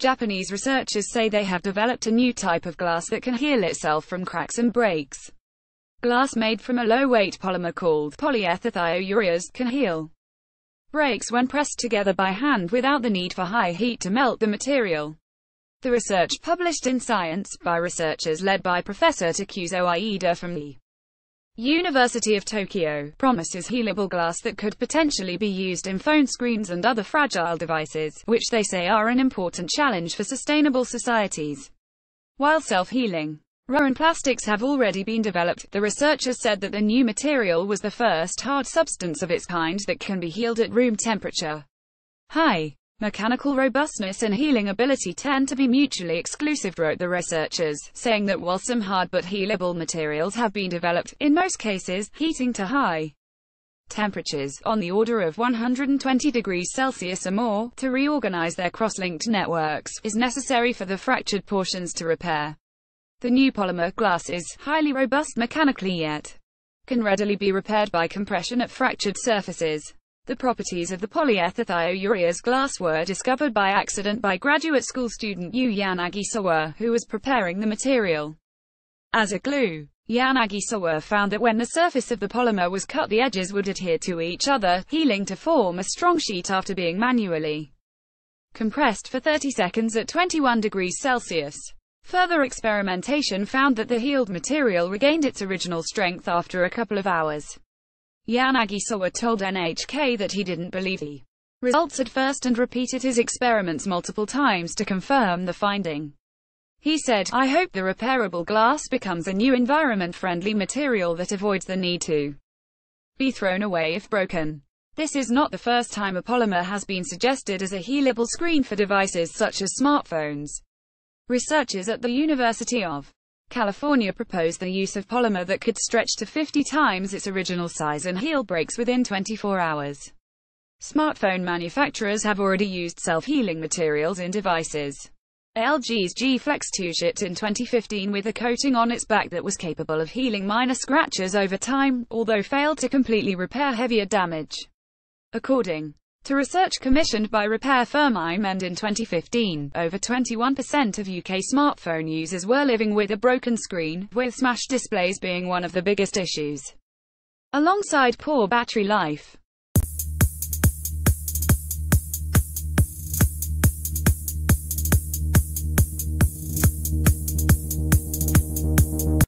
Japanese researchers say they have developed a new type of glass that can heal itself from cracks and breaks. Glass made from a low-weight polymer called polyetherthioureas can heal breaks when pressed together by hand without the need for high heat to melt the material. The research, published in Science, by researchers led by Professor Takuzo Aida from the University of Tokyo, promises healable glass that could potentially be used in phone screens and other fragile devices, which they say are an important challenge for sustainable societies. While self-healing resin plastics have already been developed, the researchers said that the new material was the first hard substance of its kind that can be healed at room temperature. High mechanical robustness and healing ability tend to be mutually exclusive, wrote the researchers, saying that while some hard but healable materials have been developed, in most cases, heating to high temperatures, on the order of 120 degrees Celsius or more, to reorganize their cross-linked networks, is necessary for the fractured portions to repair. The new polymer glass is highly robust mechanically yet can readily be repaired by compression at fractured surfaces. The properties of the polyetherthioureas glass were discovered by accident by graduate school student Yu Yanagisawa, who was preparing the material as a glue. Yanagisawa found that when the surface of the polymer was cut, the edges would adhere to each other, healing to form a strong sheet after being manually compressed for 30 seconds at 21 degrees Celsius. Further experimentation found that the healed material regained its original strength after a couple of hours. Yanagisawa told NHK that he didn't believe the results at first and repeated his experiments multiple times to confirm the finding. He said, "I hope the repairable glass becomes a new environment-friendly material that avoids the need to be thrown away if broken." This is not the first time a polymer has been suggested as a healable screen for devices such as smartphones. Researchers at the University of California proposed the use of polymer that could stretch to 50 times its original size and heal breaks within 24 hours. Smartphone manufacturers have already used self-healing materials in devices. LG's G-Flex 2 shipped in 2015 with a coating on its back that was capable of healing minor scratches over time, although failed to completely repair heavier damage. According to research commissioned by repair firm iMend in 2015, over 21% of UK smartphone users were living with a broken screen, with smashed displays being one of the biggest issues, alongside poor battery life.